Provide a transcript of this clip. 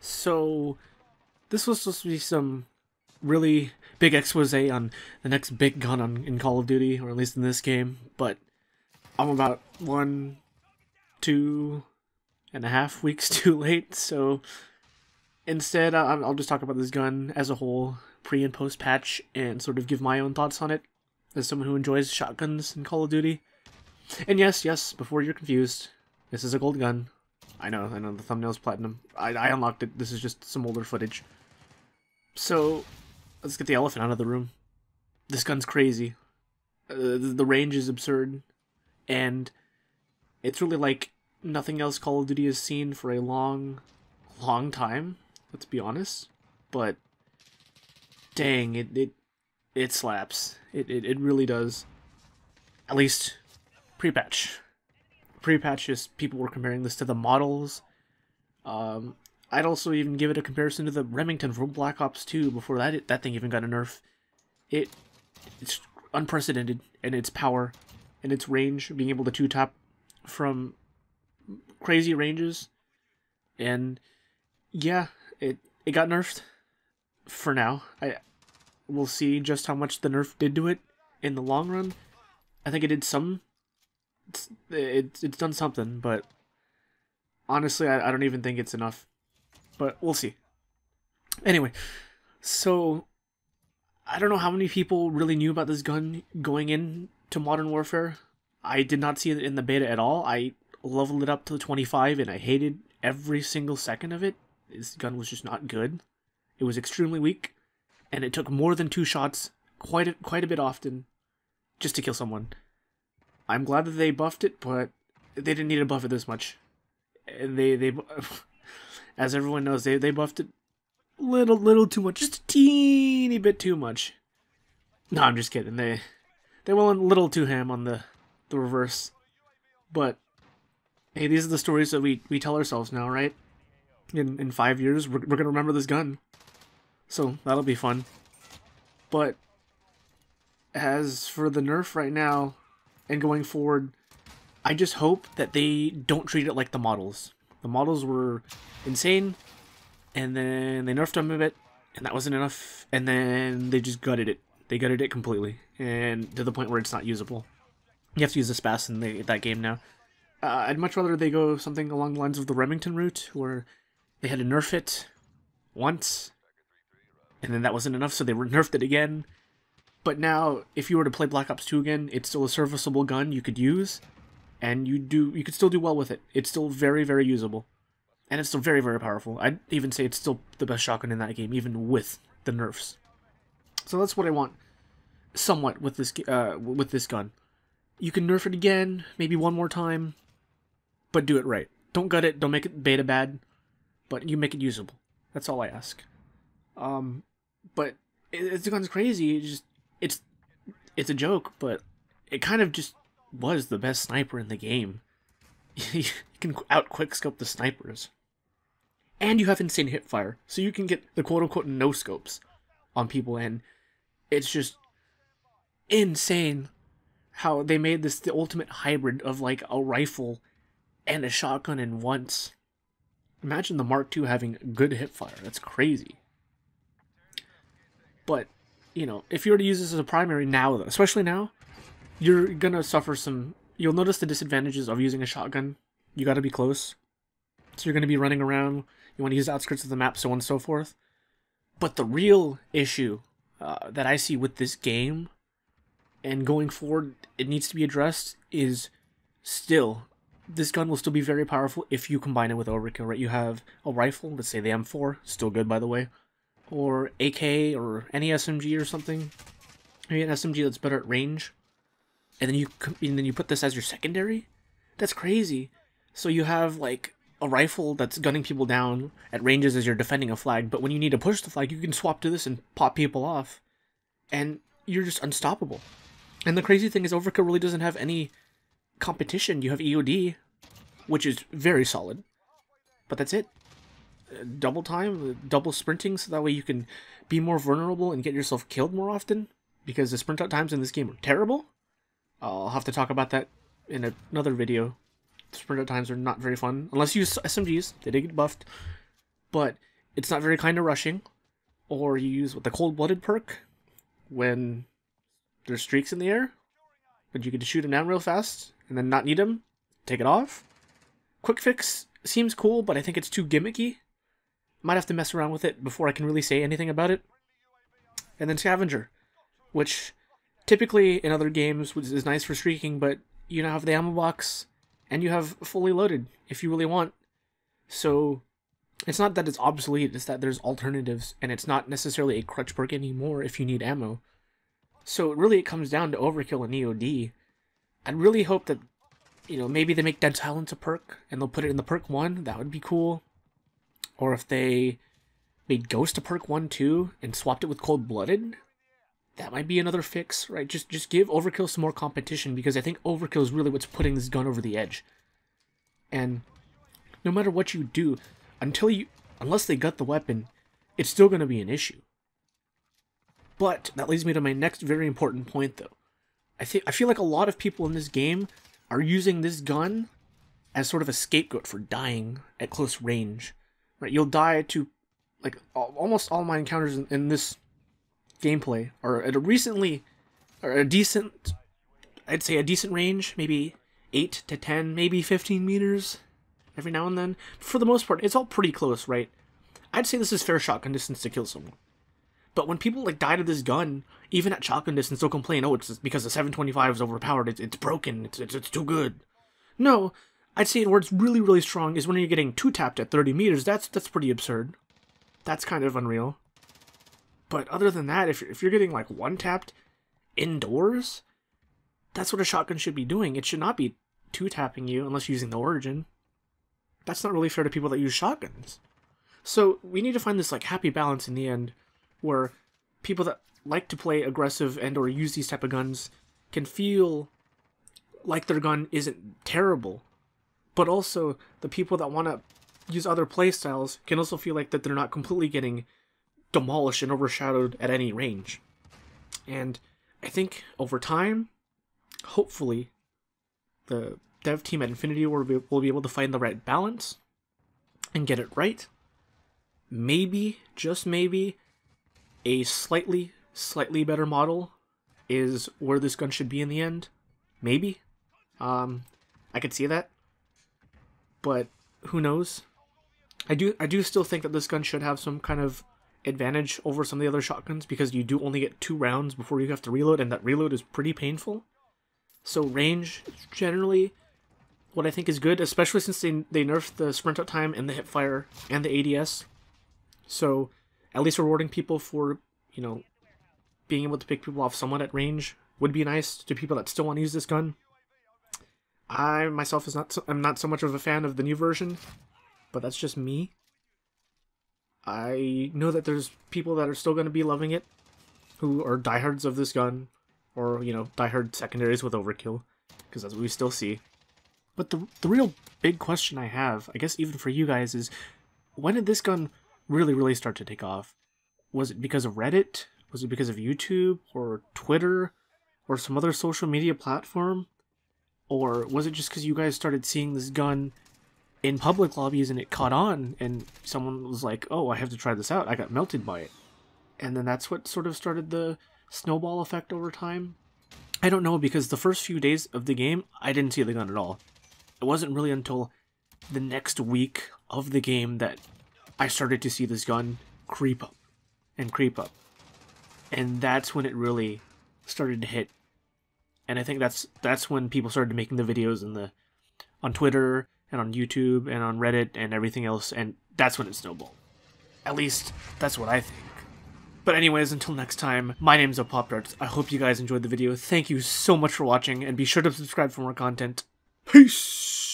So this was supposed to be some really big expose on the next big gun in Call of Duty, or at least in this game, but I'm about 1.5 weeks too late, so instead I'll just talk about this gun as a whole, pre and post patch, and sort of give my own thoughts on it as someone who enjoys shotguns in Call of Duty. And yes, before you're confused, this is a gold gun. I know, the thumbnail's platinum. I unlocked it, this is just some older footage. So, let's get the elephant out of the room. This gun's crazy. The range is absurd, and it's really like nothing else Call of Duty has seen for a long, long time, let's be honest. But, dang, it slaps. It really does. At least, pre-patch. Pre-patch, just people were comparing this to the models. I'd also even give it a comparison to the Remington from Black Ops 2 before that thing even got a nerf. It's unprecedented in its power and its range, being able to two-tap from crazy ranges. And yeah, it got nerfed for now. We'll see just how much the nerf did to it in the long run. I think it did some. It's done something, but honestly, I don't even think it's enough. But we'll see. Anyway, so I don't know how many people really knew about this gun going into Modern Warfare. I did not see it in the beta at all. I leveled it up to 25, and I hated every single second of it. This gun was just not good. It was extremely weak, and it took more than 2 shots quite a bit often just to kill someone. I'm glad that they buffed it, but they didn't need to buff it this much. And they as everyone knows, they buffed it little too much, just a teeny bit too much. No, I'm just kidding. They went a little too ham on the reverse. But hey, these are the stories that we tell ourselves now, right? In 5 years, we're gonna remember this gun, so that'll be fun. But as for the nerf right now. And going forward, I just hope that they don't treat it like the models. The models were insane, and then they nerfed them a bit, and that wasn't enough, and then they just gutted it. They gutted it completely, and to the point where it's not usable. You have to use the SPAS in that game now. I'd much rather they go something along the lines of the Remington route, where they had to nerf it once, and then that wasn't enough, so they nerfed it again. But now, if you were to play Black Ops 2 again, it's still a serviceable gun you could use, and you could still do well with it. It's still very, very usable, and it's still very, very powerful. I'd even say it's still the best shotgun in that game, even with the nerfs. So that's what I want, somewhat, with this gun. You can nerf it again, maybe one more time, but do it right. Don't gut it, don't make it beta bad, but you make it usable. That's all I ask. But the gun's crazy. It just it's a joke, but it kind of just was the best sniper in the game. You can out quickscope the snipers, and you have insane hip fire, so you can get the quote unquote no scopes on people, and it's just insane how they made this the ultimate hybrid of like a rifle and a shotgun in once. Imagine the Mark II having good hip fire. That's crazy. But you know, if you were to use this as a primary now, especially now, you're gonna suffer some. You'll notice the disadvantages of using a shotgun. You gotta be close, so you're gonna be running around. You want to use the outskirts of the map, so on and so forth. But the real issue that I see with this game, and going forward, it needs to be addressed, is still this gun will still be very powerful if you combine it with overkill. Right? You have a rifle, let's say the M4, still good by the way, or AK, or any SMG or something. Maybe an SMG that's better at range. And then you put this as your secondary? That's crazy. So you have, like, a rifle that's gunning people down at ranges as you're defending a flag, but when you need to push the flag, you can swap to this and pop people off. And you're just unstoppable. And the crazy thing is overkill really doesn't have any competition. You have EOD, which is very solid. But that's it. Double time, double sprinting, so that way you can be more vulnerable and get yourself killed more often, because the sprint out times in this game are terrible. I'll have to talk about that in another video. Sprint out times are not very fun, unless you use SMGs, they did get buffed, but it's not very kind of rushing. Or you use the cold-blooded perk when there's streaks in the air, but you can just shoot them down real fast and then not need them. Take it off. Quick fix seems cool, but I think it's too gimmicky. Might have to mess around with it before I can really say anything about it. And then scavenger, which typically in other games is nice for streaking, but you now have the ammo box and you have fully loaded if you really want. So it's not that it's obsolete, it's that there's alternatives, and it's not necessarily a crutch perk anymore if you need ammo. So really it comes down to overkill and EOD. I really hope that, you know, maybe they make Dead Silence a perk and they'll put it in the perk 1, that would be cool. Or if they made Ghost a perk 1 too and swapped it with Cold Blooded, that might be another fix, right? Just give Overkill some more competition, because I think Overkill is really what's putting this gun over the edge. And no matter what you do, unless they gut the weapon, it's still going to be an issue. But that leads me to my next very important point, though. I feel like a lot of people in this game are using this gun as sort of a scapegoat for dying at close range. Right? You'll die to, like, almost all my encounters in this gameplay are at a decent range, maybe 8 to 10, maybe 15 meters every now and then. For the most part, it's all pretty close, right? I'd say this is fair shotgun distance to kill someone. But when people, like, die to this gun, even at shotgun distance, they'll complain, oh, it's because the 725 is overpowered, it's broken, it's too good. No, I'd say where it's really, really strong is when you're getting two-tapped at 30 meters. That's pretty absurd. That's kind of unreal. But other than that, if you're getting, like, one-tapped indoors, that's what a shotgun should be doing. It should not be two-tapping you unless you're using the origin. That's not really fair to people that use shotguns. So we need to find this, like, happy balance in the end, where people that like to play aggressive and or use these type of guns can feel like their gun isn't terrible, but also the people that want to use other playstyles can also feel like that they're not completely getting demolished and overshadowed at any range. And I think over time, hopefully, the dev team at Infinity will be able to find the right balance and get it right. Maybe, just maybe, a slightly better model is where this gun should be in the end. Maybe. I could see that. But who knows? I do still think that this gun should have some kind of advantage over some of the other shotguns, because you do only get 2 rounds before you have to reload, and that reload is pretty painful. So range is generally what I think is good, especially since they nerfed the sprint out time and the hipfire and the ADS. So at least rewarding people for, you know, being able to pick people off somewhat at range would be nice to people that still want to use this gun. I myself am not so much of a fan of the new version, but that's just me. I know that there's people that are still going to be loving it, who are diehards of this gun, or, you know, diehard secondaries with overkill, because that's what we still see. But the real big question I have, I guess even for you guys, is when did this gun really start to take off? Was it because of Reddit? Was it because of YouTube or Twitter or some other social media platform? Or was it just because you guys started seeing this gun in public lobbies and it caught on and someone was like, oh, I have to try this out, I got melted by it? And then that's what sort of started the snowball effect over time? I don't know, because the first few days of the game, I didn't see the gun at all. It wasn't really until the next week of the game that I started to see this gun creep up. And that's when it really started to hit. And I think that's when people started making the videos on Twitter and on YouTube and on Reddit and everything else, and that's when it snowballed. At least that's what I think. But anyways, until next time, my name's opoptartz. I hope you guys enjoyed the video. Thank you so much for watching, and be sure to subscribe for more content. Peace!